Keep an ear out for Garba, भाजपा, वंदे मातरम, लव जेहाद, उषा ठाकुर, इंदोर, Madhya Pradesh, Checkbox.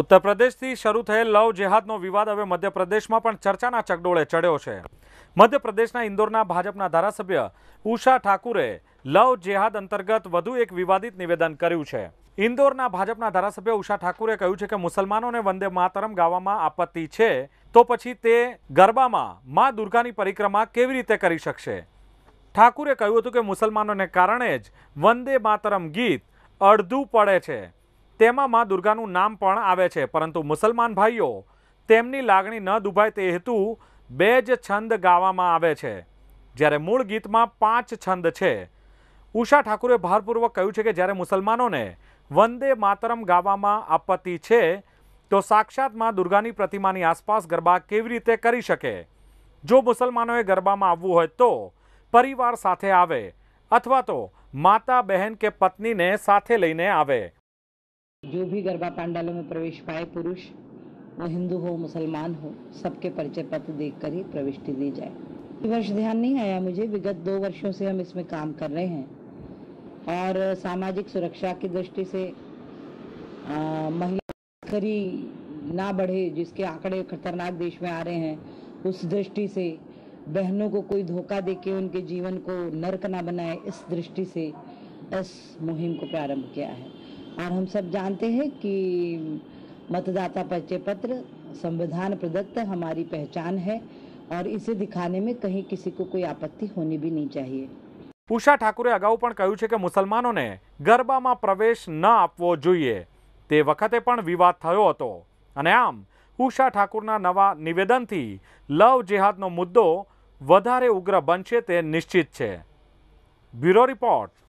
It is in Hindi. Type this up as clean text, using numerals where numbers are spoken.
उत्तर प्रदेश थी शुरू थयेल लव जेहादनो विवाद हवे मध्य प्रदेश में पण चर्चाना चकडोळे चढ़्यो छे। मध्य प्रदेशना इंदोरना भाजपना धारासभ्य उषा ठाकुरे लव जेहाद अंतर्गत वधु एक विवादित निवेदन कर्युं छे। इंदोरना भाजपना धारासभ्य उषा ठाकुरे कह्युं छे के मुसलमानोने वंदे मातरम गावामां आपत्ति छे तो पछी ते गरबामां मां दुर्गानी परिक्रमा केवी रीते करी शकशे। ठाकुरे कह्युं हतुं के मुसलमानोने कारणे ज वंदे मातरम गीत अर्धुं पड़े छे, तेमां मां दुर्गानुं नाम पण आवे छे, परंतु मुसलमान भाईओ तेमनी लागणी न दुभाय ते हेतु बे ज छंद गावामां आवे छे, ज्यारे मूळ गीतमां 5 छंद छे। उषा ठाकुरे भारपूर्वक कह्युं छे के ज्यारे मुसलमानोने वंदे मातरम गावामां आपत्ति छे तो साक्षात मां दुर्गानी प्रतिमानी आसपास गरबा केवी रीते करी शके। जो मुसलमानोए गरबामां आववुं होय तो परिवार साथे आवे अथवा तो माता बहन के पत्नी ने साथे लईने आवे। जो भी गरबा पंडालों में प्रवेश पाए पुरुष, वो हिंदू हो मुसलमान हो, सबके परिचय पत्र देखकर ही प्रविष्टि दी जाए। इस वर्ष ध्यान नहीं आया मुझे, विगत 2 वर्षों से हम इसमें काम कर रहे हैं और सामाजिक सुरक्षा की दृष्टि से महिला खरी ना बढ़े, जिसके आंकड़े खतरनाक देश में आ रहे हैं, उस दृष्टि से बहनों को कोई धोखा देके उनके जीवन को नरक ना बनाए, इस दृष्टि से इस मुहिम को प्रारंभ किया है। और हम सब जानते हैं कि मतदाता परिचय पत्र संविधान प्रदत्त हमारी पहचान है और इसे दिखाने में कहीं किसी को कोई आपत्ति होनी भी नहीं चाहिए। उषा ठाकुरे अगाऊ पण कह्युं छे के मुसलमानों ने गरबा में प्रवेश न आपवो जोईए, ते वखते पण विवाद थयो हतो अने आम उषा ठाकुरना नवा निवेदनथी लव जेहादनो मुद्दो વધારે ઉગ્ર બનશે તે નિશ્ચિત છે। Bureau report